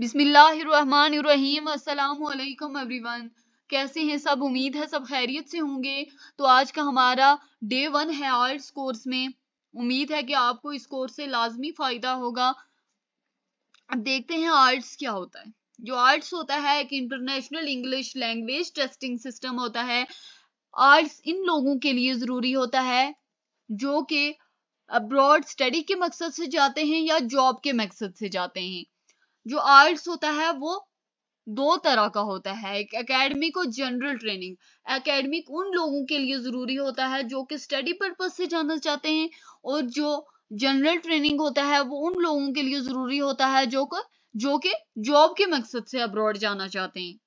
बिस्मिल्लाहिर्रहमानिर्रहीम, अस्सलाम वालेकुम एवरीवन। कैसे हैं सब? उम्मीद है सब खैरियत से होंगे। तो आज का हमारा Day 1 है IELTS कोर्स में। उम्मीद है कि आपको इस कोर्स से लाजमी फायदा होगा। अब देखते हैं IELTS क्या होता है। जो IELTS होता है एक international English language testing system होता है। IELTS इन लोगों के लिए जरूरी होता है जो कि अब्रॉड स्टडी के मकसद से जाते हैं या जॉब के मकसद से जाते हैं। जो IELTS होता है वो दो तरह का होता है, एक एकेडमिक और जनरल ट्रेनिंग। एकेडमिक उन लोगों के लिए जरूरी होता है जो कि स्टडी पर्पस से जाना चाहते हैं, और जो जनरल ट्रेनिंग होता है वो उन लोगों के लिए जरूरी होता है जो कि जॉब के मकसद से अब्रॉड जाना चाहते हैं।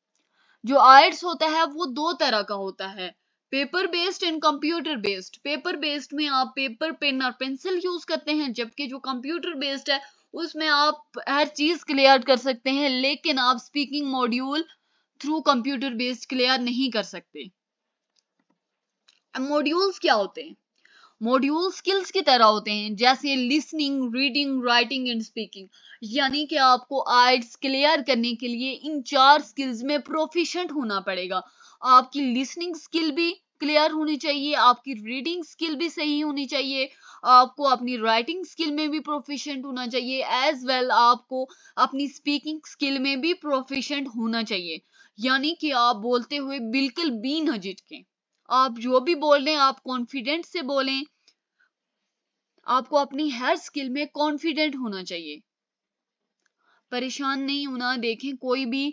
जो IELTS होता है वो दो तरह का होता है, paper based and computer based. Paper based में आप पेपर, पेन और पेंसिल यूज करते हैं, जबकि जो कंप्यूटर बेस्ड है उसमें आप हर चीज क्लियर कर सकते हैं, लेकिन आप speaking module through computer based clear नहीं कर सकते। मॉड्यूल्स क्या होते हैं? मॉड्यूल स्किल्स की तरह होते हैं, जैसे listening, reading, writing and speaking. यानी कि आपको IELTS क्लियर करने के लिए इन 4 स्किल्स में प्रोफिशिएंट होना पड़ेगा। आपकी लिसनिंग स्किल भी क्लियर होनी चाहिए, आपकी रीडिंग स्किल भी सही होनी चाहिए, आपको अपनी राइटिंग स्किल में भी प्रोफिशिएंट होना चाहिए, एज वेल आपको अपनी स्पीकिंग स्किल में भी प्रोफिशिएंट होना चाहिए। यानी कि आप बोलते हुए बिल्कुल भी न झिझकें, आप जो भी बोलें आप कॉन्फिडेंट से बोलें। आपको अपनी हर स्किल में कॉन्फिडेंट होना चाहिए, परेशान नहीं होना। देखें, कोई भी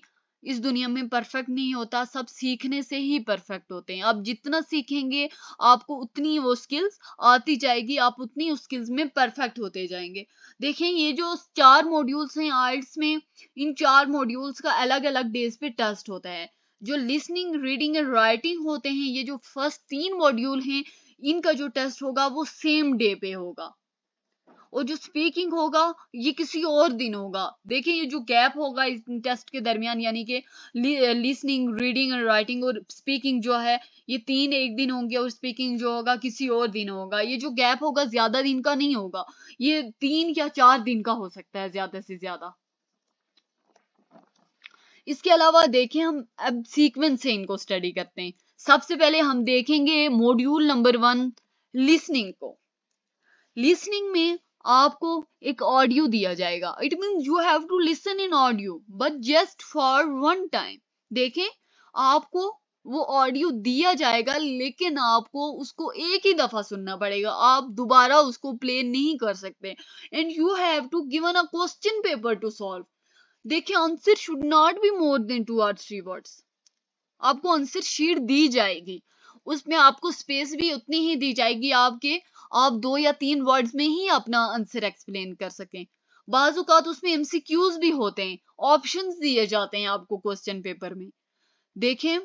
इस दुनिया में परफेक्ट नहीं होता, सब सीखने से ही परफेक्ट होते हैं। आप जितना सीखेंगे आपको उतनी वो स्किल्स आती जाएगी, आप उतनी उस स्किल्स में परफेक्ट होते जाएंगे। देखें, ये जो 4 मॉड्यूल्स हैं IELTS में, इन 4 मॉड्यूल्स का अलग अलग डेज पे टेस्ट होता है। जो लिसनिंग, रीडिंग एंड राइटिंग होते हैं, ये जो फर्स्ट 3 मॉड्यूल हैं इनका जो टेस्ट होगा वो सेम डे पे होगा, और जो स्पीकिंग होगा ये किसी और दिन होगा। देखिए, ये जो गैप होगा इस टेस्ट के दरमियान, यानी कि लिसनिंग, रीडिंग एंड राइटिंग और स्पीकिंग जो है ये 3 एक दिन होंगे, और स्पीकिंग जो होगा किसी और दिन होगा। ये जो गैप होगा ज्यादा दिन का नहीं होगा, ये 3 या 4 दिन का हो सकता है ज्यादा से ज्यादा। इसके अलावा देखें, हम अब सीक्वेंस से इनको स्टडी करते हैं। सबसे पहले हम देखेंगे मॉड्यूल नंबर 1 लिसनिंग को। लिसनिंग में आपको एक ऑडियो दिया जाएगा। It means you have to listen in audio but just for 1 time. देखें, आपको वो ऑडियो दिया जाएगा लेकिन आपको उसको एक ही दफा सुनना पड़ेगा, आप दोबारा उसको प्ले नहीं कर सकते। And you have to given a question paper to solve. देखिए, answer should not be more than 2 or 3 words. आपको आंसर शीट दी जाएगी, उसमें आपको स्पेस भी उतनी ही दी जाएगी, आपके आप 2 या 3 वर्ड्स में ही अपना आंसर एक्सप्लेन कर सकें। बाजुकात उसमें MCQs भी होते हैं, ऑप्शंस दिए जाते हैं आपको क्वेश्चन पेपर में। देखें,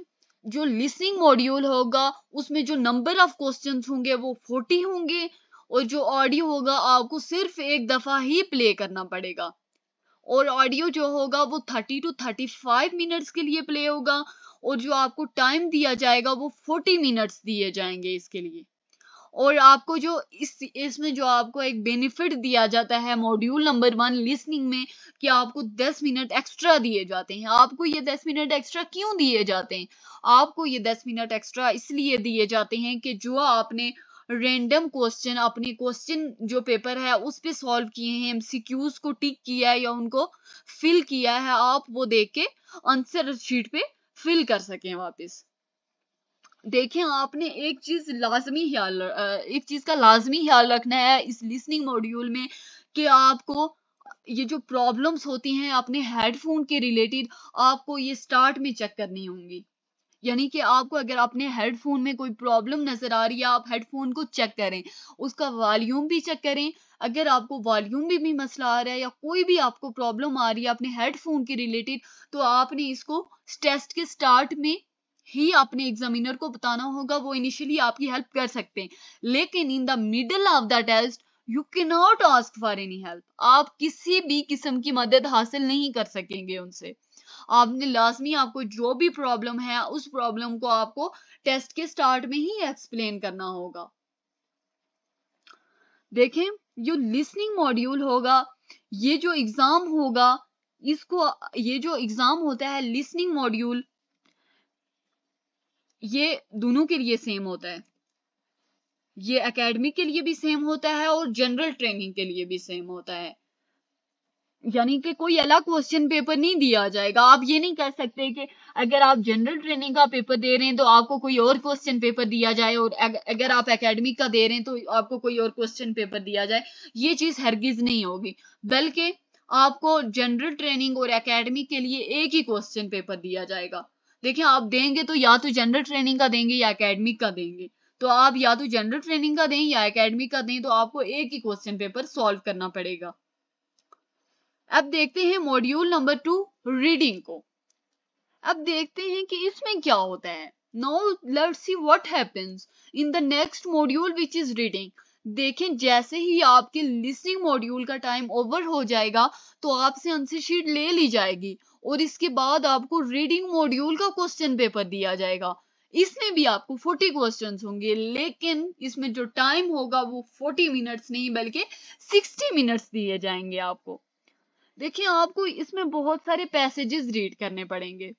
जो लिसनिंग मॉड्यूल होगा उसमें जो नंबर ऑफ क्वेश्चंस होंगे वो 40 होंगे, और जो ऑडियो होगा आपको सिर्फ एक दफा ही प्ले करना पड़ेगा, और ऑडियो जो होगा वो 30 to 35 मिनट्स के लिए प्ले होगा, और जो आपको टाइम दिया जाएगा वो 40 मिनट्स दिए जाएंगे इसके लिए। और आपको जो इसमें जो आपको एक बेनिफिट दिया जाता है मॉड्यूल नंबर 1 लिसनिंग में, कि आपको 10 मिनट एक्स्ट्रा दिए जाते हैं। आपको ये 10 मिनट एक्स्ट्रा क्यों दिए जाते हैं? आपको ये 10 मिनट एक्स्ट्रा इसलिए दिए जाते हैं कि जो आपने रेंडम क्वेश्चन अपने क्वेश्चन जो पेपर है उस पे सॉल्व किए हैं, MCQs को टिक किया है या उनको फिल किया है, आप वो देख के आंसर शीट पे फिल कर सकें वापस। देखें, आपने एक चीज का लाजमी ख्याल रखना है इस लिसनिंग मॉड्यूल में, कि आपको ये जो प्रॉब्लम्स होती हैं अपने हेडफोन के रिलेटेड आपको ये स्टार्ट में चेक करनी होंगी। यानी कि आपको अगर अपने हेडफोन में कोई प्रॉब्लम नजर आ रही है, आप हेडफोन को चेक करें, उसका वॉल्यूम भी चेक करें। अगर आपको वॉल्यूम में भी मसला आ रहा है या कोई भी आपको प्रॉब्लम आ रही है अपने हेडफोन के रिलेटेड, तो आपने इसको टेस्ट के स्टार्ट में ही अपने एग्जामिनर को बताना होगा। वो इनिशियली आपकी हेल्प कर सकते हैं, लेकिन in the middle of the test you can not ask for any help. आप किसी भी किस्म की मदद हासिल नहीं कर सकेंगे उनसे। आपने लाजमी आपको जो भी प्रॉब्लम है उस प्रॉब्लम को आपको टेस्ट के स्टार्ट में ही एक्सप्लेन करना होगा। देखें, जो लिसनिंग मॉड्यूल होगा ये जो एग्जाम होगा इसको ये जो एग्जाम होता है लिसनिंग मॉड्यूल, ये दोनों के लिए सेम होता है, ये एकेडमिक के लिए भी सेम होता है और जनरल ट्रेनिंग के लिए भी सेम होता है, यानी कि कोई अलग क्वेश्चन पेपर नहीं दिया जाएगा। आप ये नहीं कह सकते कि अगर आप जनरल ट्रेनिंग का पेपर दे रहे हैं तो आपको कोई और क्वेश्चन पेपर दिया जाए और अगर आप एकेडमिक का दे रहे हैं तो आपको कोई और क्वेश्चन पेपर दिया जाए, ये चीज हरगिज नहीं होगी, बल्कि आपको जनरल ट्रेनिंग और एकेडमिक के लिए एक ही क्वेश्चन पेपर दिया जाएगा। देखिए आप देंगे तो या तो जनरल ट्रेनिंग का देंगे या एकेडमिक का देंगे, तो आप या तो जनरल ट्रेनिंग का दें या एकेडमिक का दें, तो आपको एक ही क्वेश्चन पेपर सॉल्व करना पड़ेगा। अब देखते हैं मॉड्यूल नंबर 2 रीडिंग को। अब देखते हैं कि इसमें क्या होता है। Now let's see what happens in the next module which is reading. देखें जैसे ही आपके लिसनिंग मॉड्यूल का टाइम ओवर हो जाएगा तो आपसे आंसर शीट ले ली जाएगी और इसके बाद आपको रीडिंग मॉड्यूल का क्वेश्चन पेपर दिया जाएगा। इसमें भी आपको 40 क्वेश्चंस होंगे, लेकिन इसमें जो टाइम होगा वो 40 मिनट्स नहीं बल्कि 60 मिनट्स दिए जाएंगे आपको। देखिए आपको इसमें बहुत सारे पैसेजेस रीड करने पड़ेंगे,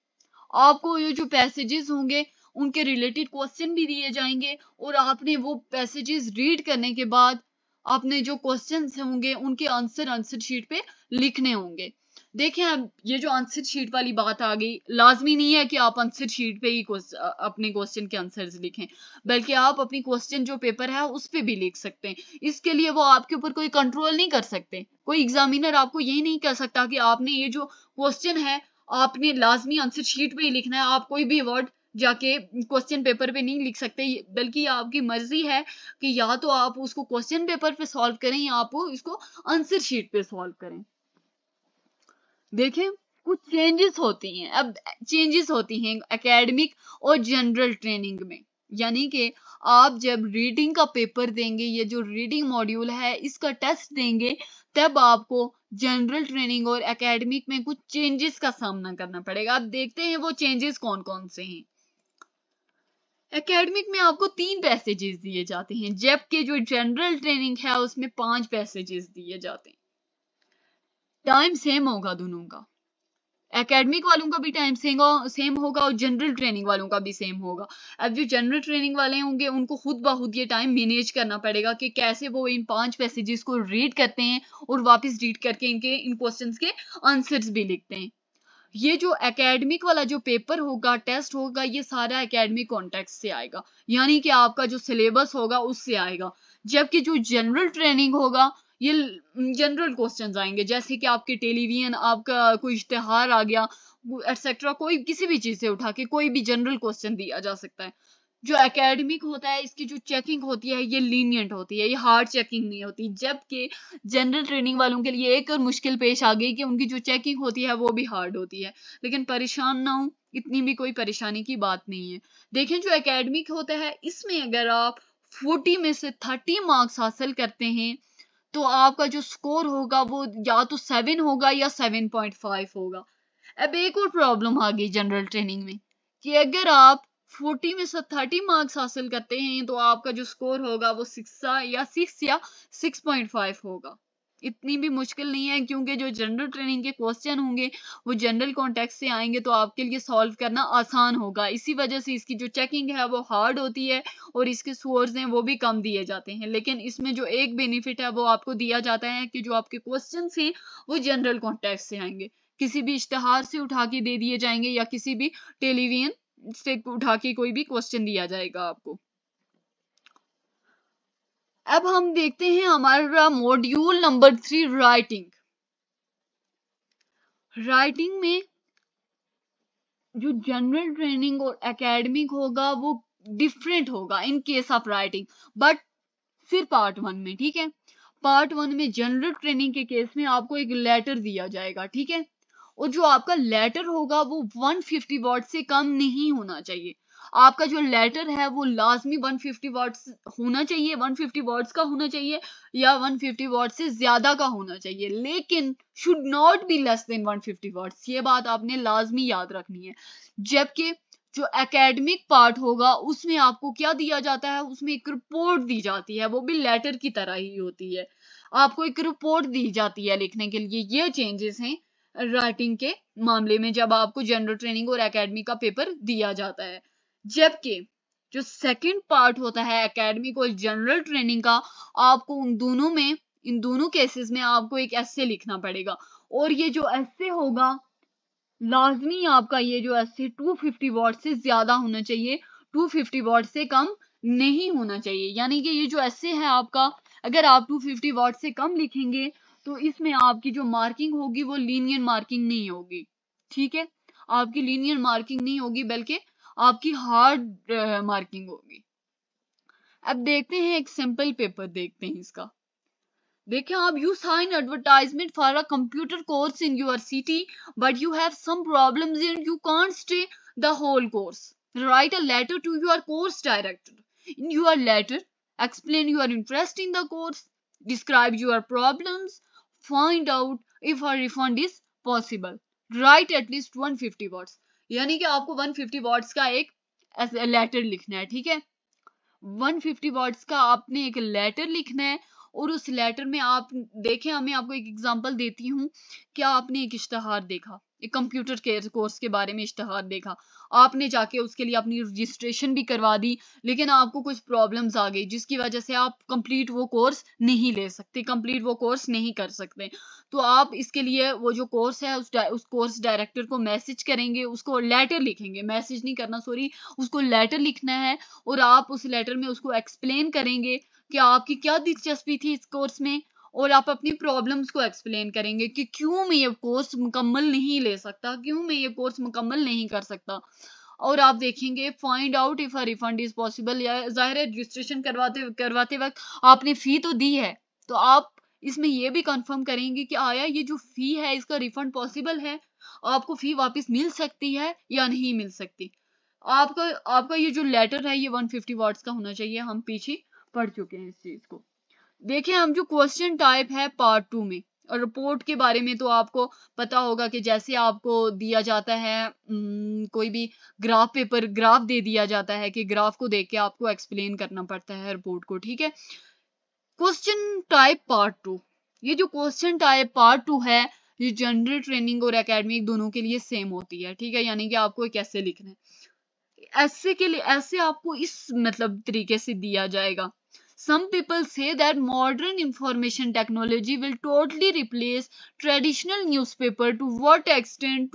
आपको ये जो पैसेजेस होंगे उनके रिलेटेड क्वेश्चन भी दिए जाएंगे और आपने वो पैसेजेस रीड करने के बाद आपने जो क्वेश्चंस होंगे उनके आंसर आंसर शीट पे लिखने होंगे। देखें अब ये जो आंसर शीट वाली बात आ गई, लाजमी नहीं है कि आप आंसर शीट पे ही अपने क्वेश्चन के आंसर्स लिखें, बल्कि आप अपनी क्वेश्चन जो पेपर है उस पे भी लिख सकते हैं। इसके लिए वो आपके ऊपर कोई कंट्रोल नहीं कर सकते, कोई एग्जामिनर आपको यही नहीं कह सकता कि आपने ये जो क्वेश्चन है आपने लाजमी आंसर शीट पे ही लिखना है, आप कोई भी वर्ड जाके क्वेश्चन पेपर पे नहीं लिख सकते, बल्कि आपकी मर्जी है कि या तो आप उसको क्वेश्चन पेपर पे सॉल्व करें या आप इसको आंसर शीट पे सॉल्व करें। देखें कुछ चेंजेस होती हैं, अब चेंजेस होती हैं एकेडमिक और जनरल ट्रेनिंग में, यानी कि आप जब रीडिंग का पेपर देंगे, ये जो रीडिंग मॉड्यूल है इसका टेस्ट देंगे, तब आपको जनरल ट्रेनिंग और एकेडमिक में कुछ चेंजेस का सामना करना पड़ेगा। आप देखते हैं वो चेंजेस कौन कौन से हैं। एकेडमिक में आपको 3 पैसेजेस दिए जाते हैं, जबकि जो जनरल ट्रेनिंग है उसमें 5 पैसेजेस दिए जाते हैं। टाइम सेम होगा दोनों का, एकेडमिक वालों का भी टाइम सेम होगा और जनरल ट्रेनिंग वालों का भी सेम होगा। अब जो जनरल ट्रेनिंग वाले होंगे उनको खुद ब खुद ये टाइम मैनेज करना पड़ेगा कि कैसे वो इन 5 पैसेजेस को रीड करते हैं और वापस रीड करके इन क्वेश्चंस के आंसर्स भी लिखते हैं। ये जो एकेडमिक वाला जो पेपर होगा, टेस्ट होगा, ये सारा एकेडमिक कॉन्टेक्स्ट से आएगा, यानी कि आपका जो सिलेबस होगा उससे आएगा, जबकि जो जनरल ट्रेनिंग होगा ये जनरल क्वेश्चंस आएंगे, जैसे कि आपके टेलीविजन, आपका कोई इश्तेहार आ गया एटसेट्रा, कोई किसी भी चीज से उठा के कोई भी जनरल क्वेश्चन दिया जा सकता है। जो एकेडमिक होता है इसकी जो चेकिंग होती है ये लीनियंट होती है, ये हार्ड चेकिंग नहीं होती, जबकि जनरल ट्रेनिंग वालों के लिए एक और मुश्किल पेश आ गई कि उनकी जो चेकिंग होती है वो भी हार्ड होती है। लेकिन परेशान ना हो, इतनी भी कोई परेशानी की बात नहीं है। देखें जो एकेडमिक होता है इसमें अगर आप 40 में से 30 मार्क्स हासिल करते हैं तो आपका जो स्कोर होगा वो या तो 7 होगा या 7.5 होगा। अब एक और प्रॉब्लम आ गई जनरल ट्रेनिंग में कि अगर आप 40 में से 30 मार्क्स हासिल करते हैं तो आपका जो स्कोर होगा वो 6 या 6.5 होगा। इतनी भी मुश्किल नहीं है, क्योंकि जो जनरल ट्रेनिंग के क्वेश्चन होंगे वो जनरल कॉन्टेक्स्ट से आएंगे तो आपके लिए सॉल्व करना आसान होगा। इसी वजह से इसकी जो चेकिंग है वो हार्ड होती है और इसके स्कोर्स हैं वो भी कम दिए जाते हैं। लेकिन इसमें जो एक बेनिफिट है वो आपको दिया जाता है कि जो आपके क्वेश्चन हैं वो जनरल कॉन्टेक्स्ट से आएंगे, किसी भी इश्तेहार से उठा के दे दिए जाएंगे या किसी भी टेलीविजन से उठा के कोई भी क्वेश्चन दिया जाएगा आपको। अब हम देखते हैं हमारा मॉड्यूल नंबर 3 राइटिंग। राइटिंग में जो जनरल ट्रेनिंग और एकेडमिक होगा वो डिफरेंट होगा in case of writing, but फिर पार्ट 1 में, ठीक है। पार्ट 1 में जनरल ट्रेनिंग के केस में आपको एक लेटर दिया जाएगा, ठीक है, और जो आपका लेटर होगा वो 150 वर्ड से कम नहीं होना चाहिए। आपका जो लेटर है वो लाजमी 150 वर्ड्स होना चाहिए, 150 वर्ड्स का होना चाहिए या 150 वर्ड से ज्यादा का होना चाहिए, लेकिन should not be less than 150 words. ये बात आपने लाजमी याद रखनी है। जबकि जो एकेडमिक पार्ट होगा उसमें आपको क्या दिया जाता है, उसमें एक रिपोर्ट दी जाती है, वो भी लेटर की तरह ही होती है, आपको एक रिपोर्ट दी जाती है लिखने के लिए। ये चेंजेस हैं राइटिंग के मामले में जब आपको जनरल ट्रेनिंग और एकेडमी का पेपर दिया जाता है। जबकि जो सेकंड पार्ट होता है एकेडमिक और जनरल ट्रेनिंग का, आपको इन दोनों केसेस में आपको एक एस्से लिखना पड़ेगा। और ये जो एस्से होगा लाजमी आपका ये जो एस्से 250 वर्ड से ज्यादा होना चाहिए, 250 वर्ड से कम नहीं होना चाहिए। यानी कि ये जो एस्से है आपका, अगर आप 250 वर्ड से कम लिखेंगे तो इसमें आपकी जो मार्किंग होगी वो लीनियर मार्किंग नहीं होगी, ठीक है, आपकी लीनियर मार्किंग नहीं होगी बल्कि आपकी हार्ड मार्किंग होगी। अब देखते हैं एक सिंपल पेपर देखते हैं इसका। देखिए आप, you sign advertisement for a computer course in your city but you have some problems and you can't stay the whole course, write a letter to your course director, in your letter explain your interest in the course, describe your problems, find out if a refund is possible, write at least 150 words. यानी कि आपको 150 words का एक letter लिखना है, ठीक है, 150 words का आपने एक लेटर लिखना है। और उस लेटर में आप देखें, मैं आपको एक एग्जांपल देती हूँ। क्या आपने एक इश्तहार देखा, एक कंप्यूटर केयर कोर्स के बारे में इश्तहार देखा, आपने जाके उसके लिए अपनी रजिस्ट्रेशन भी करवा दी, लेकिन आपको कुछ प्रॉब्लम्स आ गई जिसकी वजह से आप कंप्लीट वो कोर्स नहीं ले सकते, कंप्लीट वो कोर्स नहीं कर सकते। तो आप इसके लिए वो जो कोर्स है उस कोर्स डायरेक्टर को मैसेज करेंगे, उसको लेटर लिखेंगे, मैसेज नहीं करना सॉरी, उसको लेटर लिखना है। और आप उस लेटर में उसको एक्सप्लेन करेंगे कि आपकी क्या दिलचस्पी थी इस कोर्स में, और आप अपनी प्रॉब्लम्स को एक्सप्लेन करेंगे कि क्यों मैं ये कोर्स मुकम्मल नहीं ले सकता, क्यों मैं ये कोर्स मुकम्मल नहीं कर सकता। और आप देखेंगे find out if a refund is possible, या जाहिर है रजिस्ट्रेशन करवाते वक्त आपने फी तो दी है, तो आप इसमें ये भी कंफर्म करेंगे कि आया ये जो फी है इसका रिफंड पॉसिबल है, आपको फी वापस मिल सकती है या नहीं मिल सकती। आपका ये जो लेटर है ये 150 वर्ड्स का होना चाहिए, हम पीछे पढ़ चुके हैं इस चीज को। देखिए हम जो क्वेश्चन टाइप है पार्ट 2 में, और रिपोर्ट के बारे में तो आपको पता होगा कि जैसे आपको दिया जाता है कोई भी ग्राफ दे दिया जाता है कि ग्राफ को देख के आपको एक्सप्लेन करना पड़ता है रिपोर्ट को, ठीक है। क्वेश्चन टाइप पार्ट 2, ये जो क्वेश्चन टाइप पार्ट 2 है ये जनरल ट्रेनिंग और एकेडमिक दोनों के लिए सेम होती है, ठीक है। यानी कि आपको एक ऐसे लिखना है, ऐसे के लिए ऐसे आपको इस मतलब तरीके से दिया जाएगा। Some people say that modern information technology will totally replace traditional newspaper. To what extent?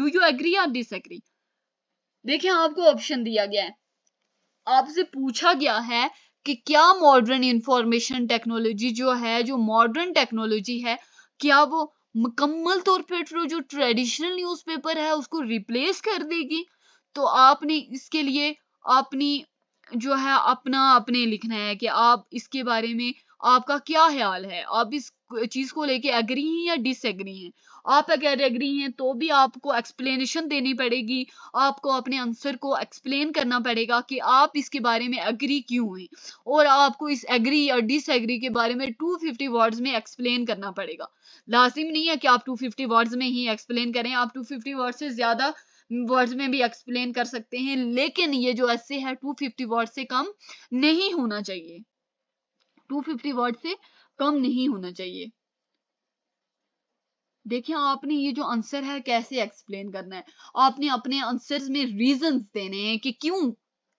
Do you agree or disagree? देखिए आपको ऑप्शन दिया गया है, आपसे पूछा गया है कि क्या मॉडर्न इंफॉर्मेशन टेक्नोलॉजी जो है, जो मॉडर्न टेक्नोलॉजी है, क्या वो मुकम्मल तौर पर जो ट्रेडिशनल न्यूज़पेपर है उसको रिप्लेस कर देगी। तो आपने इसके लिए अपनी जो है अपने लिखना है कि आप इसके बारे में आपका क्या ख्याल है, आप इस चीज को लेके एग्री हैं या डिसएग्री हैं। आप अगर एग्री हैं तो भी आपको एक्सप्लेनेशन देनी पड़ेगी, आपको अपने आंसर को एक्सप्लेन करना पड़ेगा कि आप इसके बारे में एग्री क्यों हैं, और आपको इस एग्री या डिसएग्री के बारे में 250 वर्ड्स में एक्सप्लेन करना पड़ेगा। लाजिम नहीं है कि आप 250 वर्ड्स में ही एक्सप्लेन करें, आप 250 वर्ड से ज्यादा वर्ड्स में भी एक्सप्लेन कर सकते हैं, लेकिन ये जो ऐसे है 250 वर्ड से कम नहीं होना चाहिए, 250 वर्ड से कम नहीं होना चाहिए। देखिए आपने ये जो आंसर है कैसे एक्सप्लेन करना है, आपने अपने आंसर्स में रीजंस देने हैं कि क्यों,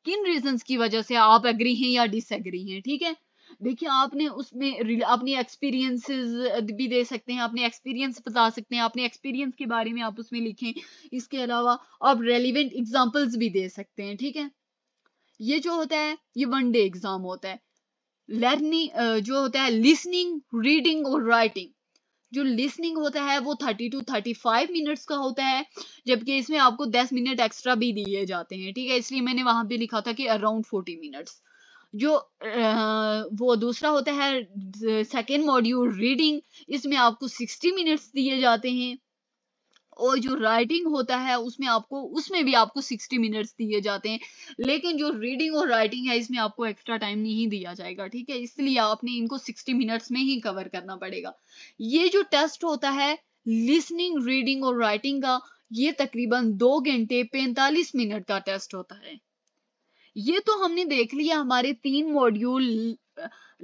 किन रीजंस की वजह से आप एग्री हैं या डिसएग्री हैं, ठीक है। देखिए आपने उसमें अपने एक्सपीरियंसेस भी दे सकते हैं, अपने एक्सपीरियंस बता सकते हैं, अपने एक्सपीरियंस के बारे में आप उसमें लिखें। इसके अलावा आप रेलिवेंट एग्जांपल्स भी दे सकते हैं, ठीक है। ये जो होता है ये वन डे एग्जाम होता है। लर्निंग जो होता है लिसनिंग, रीडिंग और राइटिंग। जो लिसनिंग होता है वो 30 to 35 मिनट्स का होता है, जबकि इसमें आपको 10 मिनट एक्स्ट्रा भी दिए जाते हैं, ठीक है, इसलिए मैंने वहां पे लिखा था कि अराउंड 40 मिनट्स। जो वो दूसरा होता है सेकेंड मॉड्यूल रीडिंग, इसमें आपको 60 मिनट्स दिए जाते हैं। और जो राइटिंग होता है उसमें भी आपको 60 मिनट्स दिए जाते हैं, लेकिन जो रीडिंग और राइटिंग है इसमें आपको एक्स्ट्रा टाइम नहीं दिया जाएगा, ठीक है, इसलिए आपने इनको 60 मिनट्स में ही कवर करना पड़ेगा। ये जो टेस्ट होता है लिसनिंग, रीडिंग और राइटिंग का, ये तकरीबन 2 घंटे 45 मिनट का टेस्ट होता है। ये तो हमने देख लिया हमारे 3 module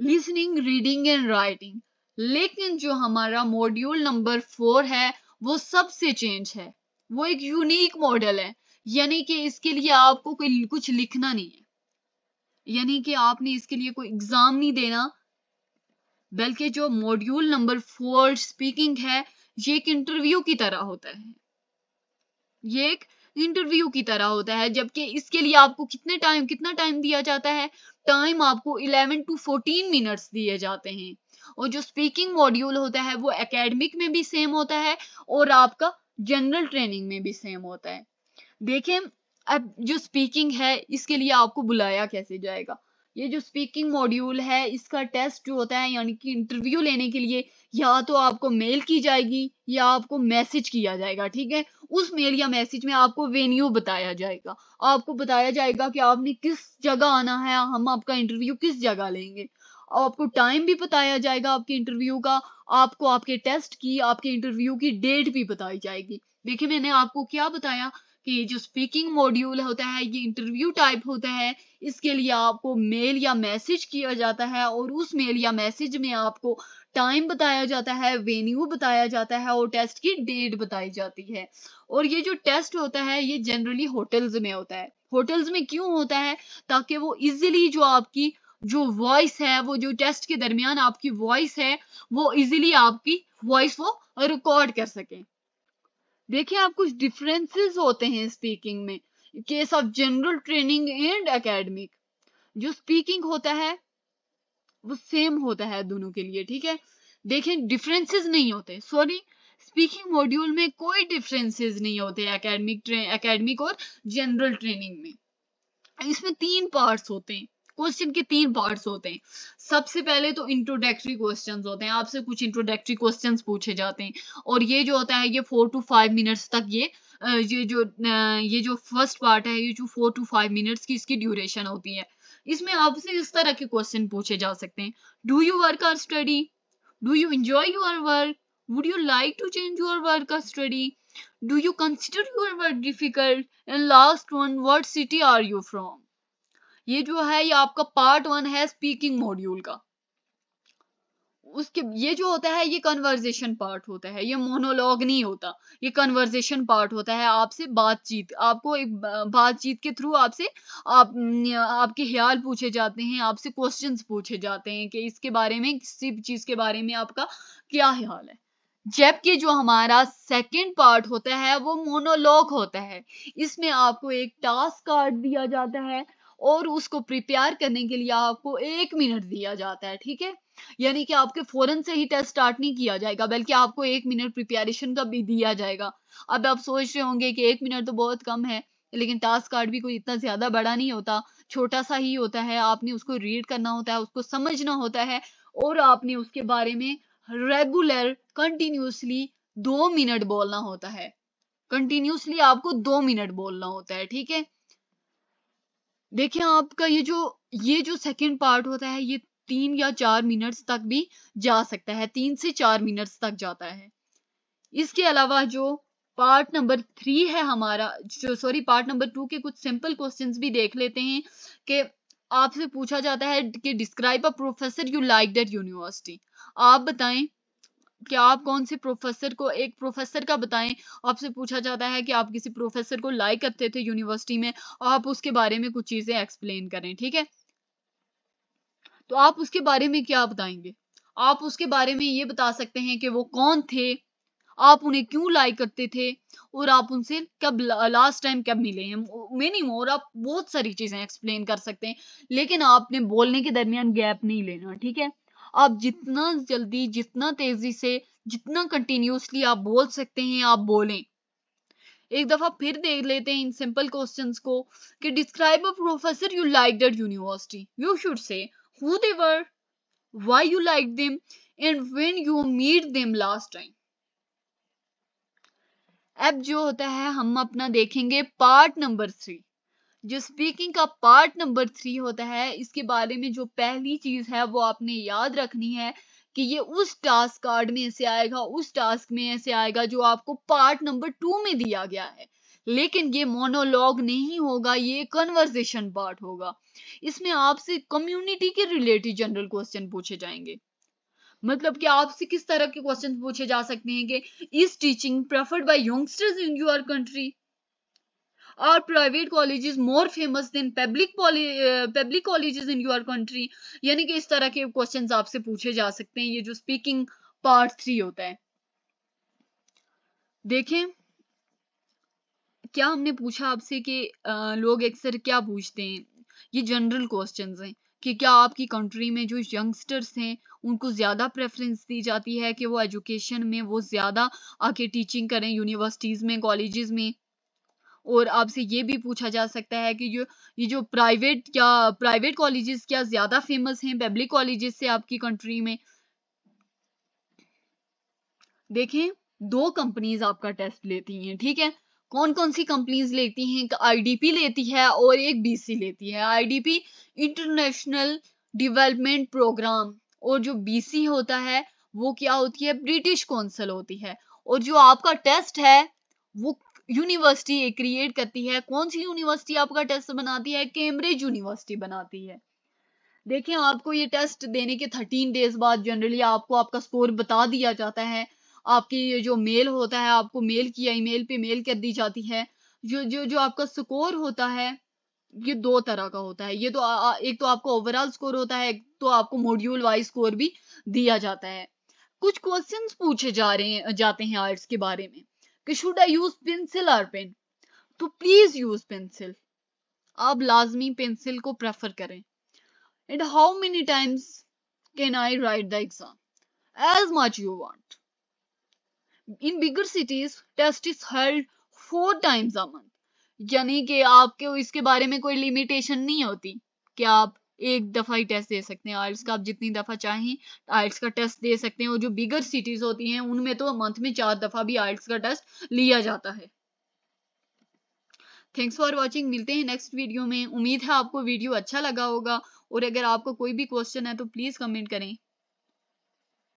listening, reading and writing, लेकिन जो हमारा मॉड्यूल नंबर 4 है वो सबसे चेंज है, वो एक यूनिक मॉडल है, यानी कि इसके लिए आपको कोई कुछ लिखना नहीं है, यानी कि आपने इसके लिए कोई एग्जाम नहीं देना, बल्कि जो मॉड्यूल नंबर 4 स्पीकिंग है ये एक इंटरव्यू की तरह होता है, ये एक इंटरव्यू की तरह होता है। जबकि इसके लिए आपको कितना टाइम दिया जाता है, टाइम आपको 11 टू 14 मिनट्स दिए जाते हैं। और जो स्पीकिंग मॉड्यूल होता है वो एकेडमिक में भी सेम होता है और आपका जनरल ट्रेनिंग में भी सेम होता है। देखें, अब जो स्पीकिंग है इसके लिए आपको बुलाया कैसे जाएगा। ये जो स्पीकिंग मॉड्यूल है इसका टेस्ट जो होता है, यानी कि इंटरव्यू लेने के लिए या तो आपको मेल की जाएगी या आपको मैसेज किया जाएगा, ठीक है। उस मेल या मैसेज में आपको वेन्यू बताया जाएगा, आपको बताया जाएगा कि आपने किस जगह आना है, हम आपका इंटरव्यू किस जगह लेंगे, आपको टाइम भी बताया जाएगा आपके इंटरव्यू का, आपको आपके टेस्ट की, आपके इंटरव्यू की डेट भी बताई जाएगी। देखिए, मैंने आपको क्या बताया कि जो स्पीकिंग मॉड्यूल होता है ये इंटरव्यू टाइप होता है, इसके लिए आपको मेल या मैसेज किया जाता है और उस मेल या मैसेज में आपको टाइम बताया जाता है, वेन्यू बताया जाता है और टेस्ट की डेट बताई जाती है। और ये जो टेस्ट होता है ये जनरली होटल्स में होता है। होटल्स में क्यों होता है? ताकि वो इजिली जो आपकी जो वॉइस है, वो जो टेस्ट के दरमियान आपकी वॉइस है वो इजिली आपकी वॉइस वो रिकॉर्ड कर सके। देखिए, आप कुछ डिफरेंसेस होते हैं स्पीकिंग में, case of general training and academic. जो स्पीकिंग होता है वो सेम होता है दोनों के लिए, ठीक है। देखें, डिफरेंसेस नहीं होते, सॉरी, स्पीकिंग मॉड्यूल में कोई डिफरेंसेस नहीं होते एकेडमिक और जनरल ट्रेनिंग में। इसमें 3 पार्ट्स होते हैं, क्वेश्चन के 3 पार्ट्स होते हैं। सबसे पहले तो इंट्रोडक्टरी क्वेश्चंस होते हैं, आपसे कुछ इंट्रोडक्टरी क्वेश्चंस पूछे जाते हैं और ये जो होता है ये 4 to 5 मिनट्स तक ये जो फर्स्ट पार्ट है ये जो 4 to 5 मिनट्स की इसकी ड्यूरेशन होती है। इसमें आपसे इस तरह के क्वेश्चन पूछे जा सकते हैं। Do you work or study? Do you enjoy your work? Would you like to change your work or study? Do you consider your work difficult? And last one, what city are you from? ये जो है ये आपका part 1 है speaking module का। उसके ये जो होता है ये कन्वर्सेशन पार्ट होता है, ये मोनोलॉग नहीं होता, ये कन्वर्सेशन पार्ट होता है। आपसे बातचीत, आपको एक बातचीत के थ्रू आपसे आपके ख्याल पूछे जाते हैं, आपसे क्वेश्चंस पूछे जाते हैं कि इसके बारे में, किसी चीज के बारे में आपका क्या ख्याल है। जबकि जो हमारा सेकंड पार्ट होता है वो मोनोलॉग होता है। इसमें आपको एक टास्क कार्ड दिया जाता है और उसको प्रिपेयर करने के लिए आपको 1 मिनट दिया जाता है, ठीक है। यानी कि आपके फौरन से ही टेस्ट स्टार्ट नहीं किया जाएगा, बल्कि आपको 1 मिनट प्रिपेरेशन का भी दिया जाएगा। अब आप सोच रहे होंगे कि 1 मिनट तो बहुत कम है, लेकिन टास्क कार्ड भी कोई इतना ज्यादा बड़ा नहीं होता, छोटा सा ही होता है। आपने उसको रीड करना होता है, उसको समझना होता है और आपने उसके बारे में रेगुलर कंटिन्यूसली 2 मिनट बोलना होता है। कंटिन्यूसली आपको 2 मिनट बोलना होता है, ठीक है। देखिए, आपका ये जो सेकंड पार्ट होता है ये 3 या 4 मिनट्स तक भी जा सकता है, 3 से 4 मिनट्स तक जाता है। इसके अलावा जो पार्ट नंबर 3 है हमारा, जो सॉरी पार्ट नंबर 2 के कुछ सिंपल क्वेश्चंस भी देख लेते हैं। कि आपसे पूछा जाता है कि describe a professor you like that university. आप बताएं कि आप कौन से प्रोफेसर को, एक प्रोफेसर का बताएं। आपसे पूछा जाता है कि आप किसी प्रोफेसर को लाइक करते थे यूनिवर्सिटी में, आप उसके बारे में कुछ चीजें एक्सप्लेन करें, ठीक है। तो आप उसके बारे में क्या बताएंगे? आप उसके बारे में ये बता सकते हैं कि वो कौन थे, आप उन्हें क्यों लाइक करते थे और आप उनसे कब लास्ट टाइम कब मिले हैं, मेनी मोर। आप बहुत सारी चीजें एक्सप्लेन कर सकते हैं, लेकिन आपने बोलने के दरमियान गैप नहीं लेना, ठीक है। आप जितना जल्दी, जितना तेजी से, जितना कंटिन्यूसली आप बोल सकते हैं आप बोलें। एक दफा फिर देख लेते हैं इन सिंपल क्वेश्चंस को कि describe a professor you like that university. You should say who they were, why you like them and when you meet them last time. अब जो होता है हम अपना देखेंगे पार्ट नंबर 3। जो स्पीकिंग का पार्ट नंबर 3 होता है इसके बारे में जो पहली चीज है वो आपने याद रखनी है कि ये उस टास्क कार्ड में से आएगा, उस टास्क में से आएगा जो आपको पार्ट नंबर 2 में दिया गया है। लेकिन ये मोनोलॉग नहीं होगा, ये कन्वर्सेशन पार्ट होगा। इसमें आपसे कम्युनिटी के रिलेटेड जनरल क्वेश्चन पूछे जाएंगे। मतलब कि आपसे किस तरह के क्वेश्चन पूछे जा सकते हैं कि is teaching preferred by youngsters in your country, और private colleges more famous than public colleges in your country, यानी कि इस तरह के क्वेश्चंस आपसे पूछे जा सकते हैं। ये जो स्पीकिंग पार्ट 3 होता है, देखें क्या हमने पूछा आपसे कि लोग अक्सर क्या पूछते हैं। ये जनरल क्वेश्चंस हैं कि क्या आपकी कंट्री में जो यंगस्टर्स हैं उनको ज़्यादा प्रेफरेंस दी जाती है कि वो एजुकेशन में वो ज़्यादा आके टीचिंग करें यूनिवर्सिटीज़ में, कॉलेजेस में। और आपसे ये भी पूछा जा सकता है कि ये जो प्राइवेट कॉलेजेस क्या ज़्यादा फेमस हैं पब्लिक कॉलेजेस से आपकी कंट्री में। देखें दो कंपनीज आपका टेस्ट लेती हैं, ठीक है। कौन कौन सी कंपनीज लेती हैं? एक IDP लेती है और एक BC लेती है। IDP इंटरनेशनल डेवलपमेंट प्रोग्राम, और जो BC होता है वो क्या होती है? ब्रिटिश काउंसिल होती है। और जो आपका टेस्ट है वो यूनिवर्सिटी क्रिएट करती है। कौन सी यूनिवर्सिटी आपका टेस्ट बनाती है? कैम्ब्रिज यूनिवर्सिटी बनाती है। देखिए आपको ये टेस्ट देने के 13 डेज बाद जनरली आपको आपका स्कोर बता दिया जाता है। आपकी जो मेल होता है आपको मेल किया, ईमेल पे मेल कर दी जाती है। जो आपका स्कोर होता है ये दो तरह का होता है। ये तो एक तो आपका ओवरऑल स्कोर होता है, एक तो आपको मॉड्यूल वाइज स्कोर भी दिया जाता है। कुछ क्वेश्चंस पूछे जाते हैं आर्ट्स के बारे में कि should I use pencil or pen, तो प्लीज यूज पेंसिल, आप लाजमी पेंसिल को प्रेफर करें। And how many times can I write the exam? As much you want. In bigger cities test is held 4 times a month, यानी कि आपके इसके बारे में कोई लिमिटेशन नहीं होती कि आप एक दफ़ा ही टेस्ट दे सकते हैं। आइल्स का आप जितनी दफ़ा चाहें आइल्स का टेस्ट दे सकते हैं। और जो बिगर सिटीज होती हैं उनमें तो मंथ में 4 दफ़ा भी आइल्स का टेस्ट लिया जाता है। थैंक्स फॉर वॉचिंग, मिलते हैं नेक्स्ट वीडियो में। उम्मीद है आपको वीडियो अच्छा लगा होगा, और अगर आपको कोई भी क्वेश्चन है तो प्लीज़ कमेंट करें।